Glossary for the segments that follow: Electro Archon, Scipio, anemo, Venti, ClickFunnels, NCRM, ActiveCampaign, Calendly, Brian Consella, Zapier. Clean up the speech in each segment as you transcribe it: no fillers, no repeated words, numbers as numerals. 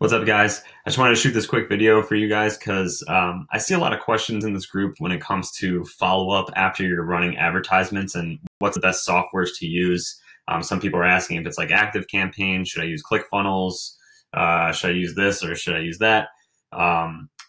What's up, guys? I just wanted to shoot this quick video for you guys because I see a lot of questions in this group when it comes to follow-up after you're running advertisements and what's the best softwares to use. Some people are asking if it's like ActiveCampaign, should I use ClickFunnels, should I use this or should I use that?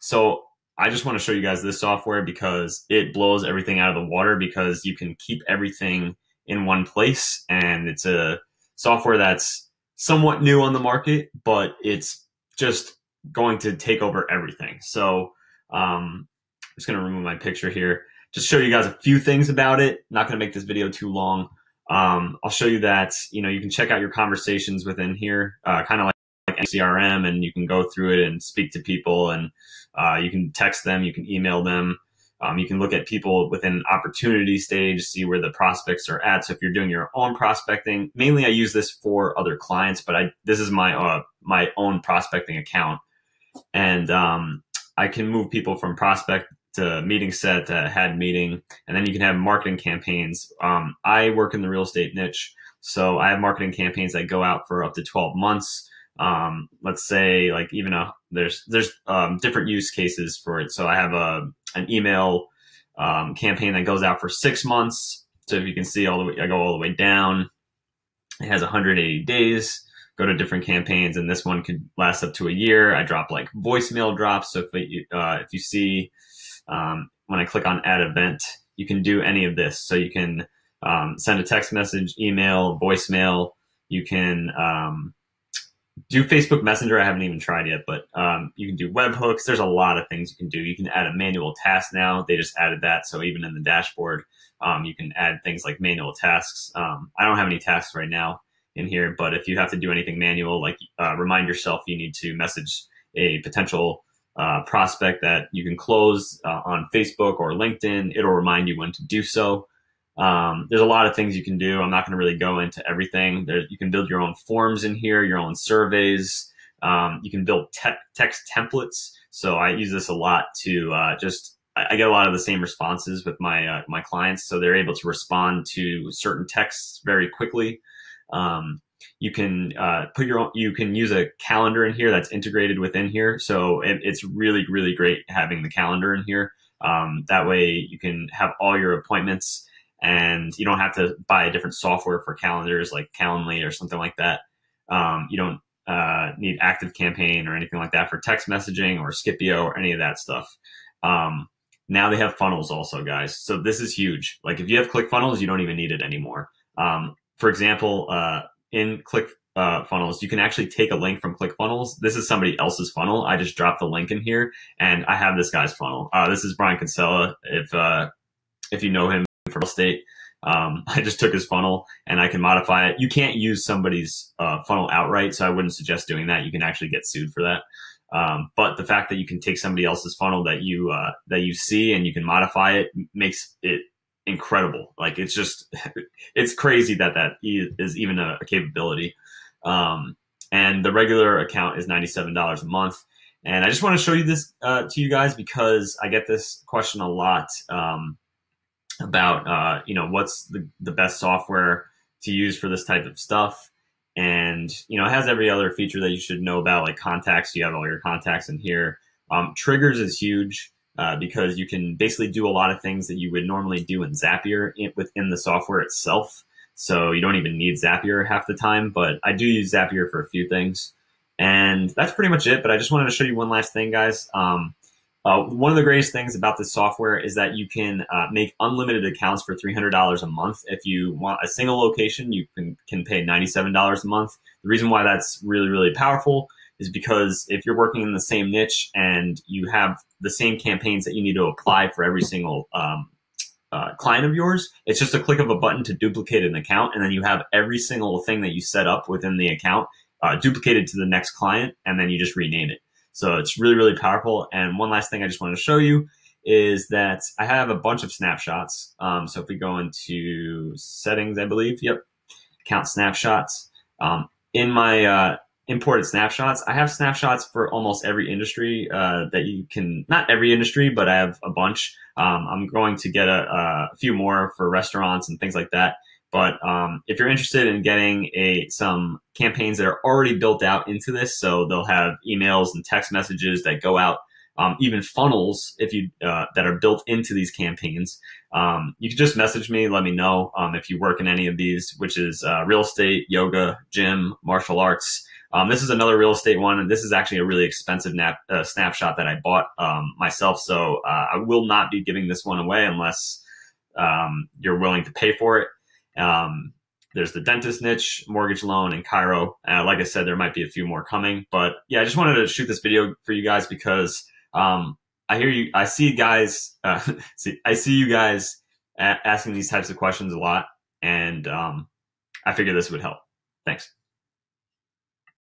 So I just want to show you guys this software because it blows everything out of the water because you can keep everything in one place, and it's a software that's somewhat new on the market, but it's just going to take over everything. So I'm just going to remove my picture here, just show you guys a few things about it. Not going to make this video too long. I'll show you that, you know, you can check out your conversations within here, kind of like NCRM, and you can go through it and speak to people, and you can text them, you can email them. You can look at people within an opportunity stage, see where the prospects are at. So if you're doing your own prospecting, mainly I use this for other clients, but this is my own prospecting account. And I can move people from prospect to meeting set to had meeting, and then you can have marketing campaigns. I work in the real estate niche, so I have marketing campaigns that go out for up to 12 months. Let's say like even there's different use cases for it. So I have an email campaign that goes out for 6 months. So if you can see I go all the way down. It has 180 days. Go to different campaigns, and this one could last up to a year. I drop like voicemail drops. So if you see when I click on add event, you can do any of this. So you can send a text message, email, voicemail. You can do Facebook Messenger. I haven't even tried yet, but you can do webhooks. There's a lot of things you can do. You can add a manual task now. They just added that. So even in the dashboard, you can add things like manual tasks. I don't have any tasks right now in here, but if you have to do anything manual, like remind yourself you need to message a potential prospect that you can close on Facebook or LinkedIn, it'll remind you when to do so. There's a lot of things you can do. I'm not going to really go into everything. You can build your own forms in here, your own surveys. You can build text templates. So I use this a lot to I get a lot of the same responses with my my clients. So they're able to respond to certain texts very quickly. You can put your own, you can use a calendar in here that's integrated within here. So it's really, really great having the calendar in here. That way you can have all your appointments, and you don't have to buy a different software for calendars like Calendly or something like that. You don't need ActiveCampaign or anything like that for text messaging or Scipio or any of that stuff. Now they have funnels also, guys. So this is huge. Like if you have ClickFunnels, you don't even need it anymore. For example, in ClickFunnels, you can actually take a link from ClickFunnels. This is somebody else's funnel. I just dropped the link in here, and I have this guy's funnel. This is Brian Consella. If you know him for real estate, I just took his funnel and I can modify it. You can't use somebody's funnel outright, so I wouldn't suggest doing that. You can actually get sued for that. But the fact that you can take somebody else's funnel that you see and you can modify it makes it incredible. Like it's just, it's crazy that that is even a capability. And the regular account is $97 a month. And I just want to show you this to you guys because I get this question a lot about, you know, what's the best software to use for this type of stuff. And, you know, it has every other feature that you should know about, like contacts. You have all your contacts in here. Triggers is huge. Because you can basically do a lot of things that you would normally do in Zapier within the software itself. So you don't even need Zapier half the time, but I do use Zapier for a few things. And that's pretty much it, but I just wanted to show you one last thing, guys. One of the greatest things about this software is that you can make unlimited accounts for $300 a month. If you want a single location, you can pay $97 a month. The reason why that's really, really powerful is because if you're working in the same niche and you have the same campaigns that you need to apply for every single client of yours, it's just a click of a button to duplicate an account, and then you have every single thing that you set up within the account duplicated to the next client, and then you just rename it. So it's really, really powerful. And one last thing I just want to show you is that I have a bunch of snapshots. So if we go into settings, I believe, yep, account snapshots. In my imported snapshots, I have snapshots for almost every industry that you can, not every industry, but I have a bunch. I'm going to get a few more for restaurants and things like that. But if you're interested in getting some campaigns that are already built out into this, so they'll have emails and text messages that go out, even funnels if you that are built into these campaigns, you can just message me, let me know if you work in any of these, which is real estate, yoga, gym, martial arts. This is another real estate one, and this is actually a really expensive snapshot that I bought myself, so I will not be giving this one away unless you're willing to pay for it. There's the dentist niche, mortgage loan, and Cairo. Like I said, there might be a few more coming, but yeah, I just wanted to shoot this video for you guys because I see you guys asking these types of questions a lot, and I figured this would help. Thanks.